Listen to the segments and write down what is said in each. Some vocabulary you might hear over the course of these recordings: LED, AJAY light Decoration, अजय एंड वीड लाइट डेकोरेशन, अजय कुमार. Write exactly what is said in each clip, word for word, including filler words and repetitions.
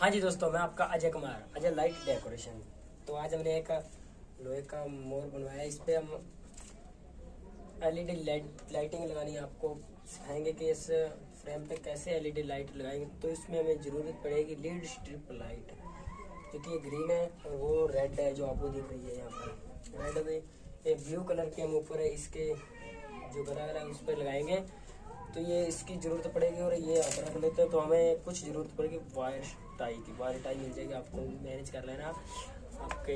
हाँ जी दोस्तों, मैं आपका अजय कुमार, अजय लाइट डेकोरेशन। तो आज हमने एक लोहे का मोर बनवाया है। इस पर हम एलईडी लाइट लाइटिंग लगानी, आपको सिखाएंगे कि इस फ्रेम पे कैसे एलईडी लाइट लगाएंगे। तो इसमें हमें ज़रूरत पड़ेगी लीड स्ट्रिप लाइट, जो कि ग्रीन है और वो रेड है जो आपको दिख रही है यहाँ पर। रेड में ये ब्लू कलर के हम ऊपर है, इसके जो बना रहा है उस पर लगाएंगे। तो ये इसकी ज़रूरत पड़ेगी और ये आप रख लेते हैं। तो हमें कुछ ज़रूरत पड़ेगी वायर टाई की। वायर टाई मिल जाएगी, आपको मैनेज कर लेना। आपके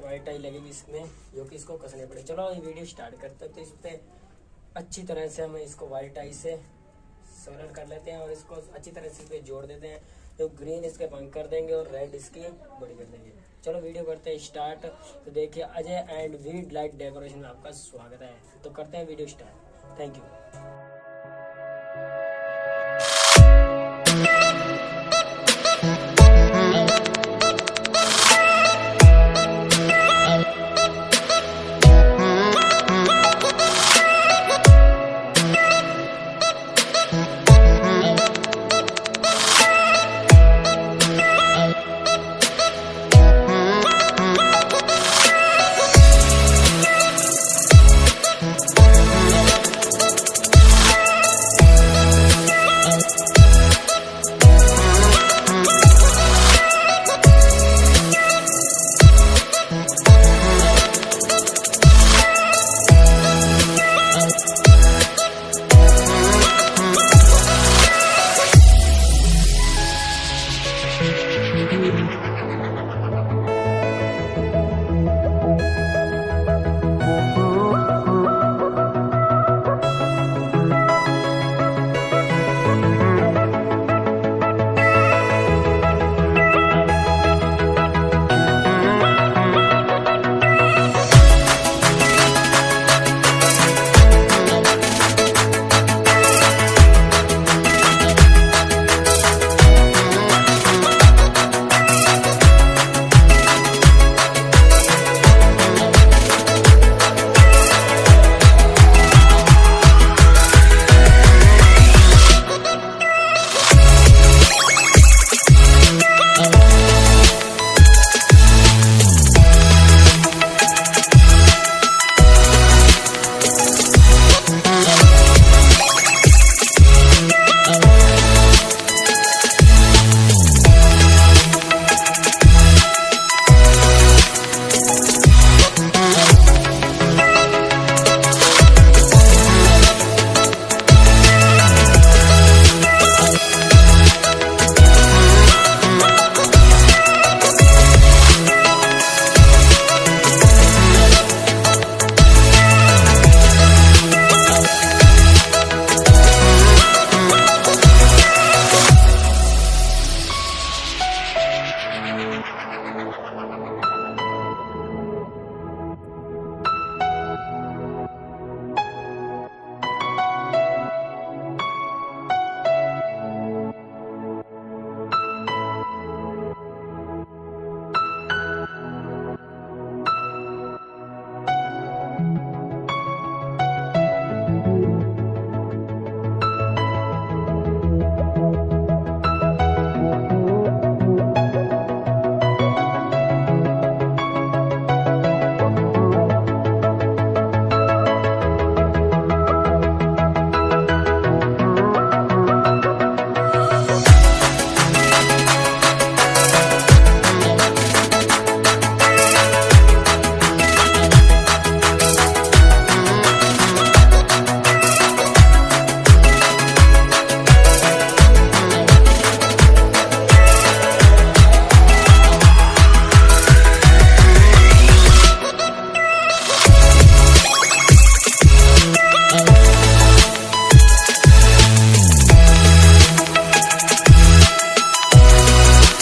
वायर टाई लगेगी इसमें, जो कि इसको कसने पड़ेगी। चलो ये वीडियो स्टार्ट करते हैं। तो इस पर अच्छी तरह से हम इसको वायर टाई से सरल कर लेते हैं और इसको अच्छी तरह से इस पर जोड़ देते हैं। तो ग्रीन इसके बंद कर देंगे और रेड इसकी बड़ी कर देंगे। चलो वीडियो करते हैं स्टार्ट। तो देखिए, अजय एंड वीड लाइट डेकोरेशन में आपका स्वागत है। तो करते हैं वीडियो स्टार्ट। Thank you.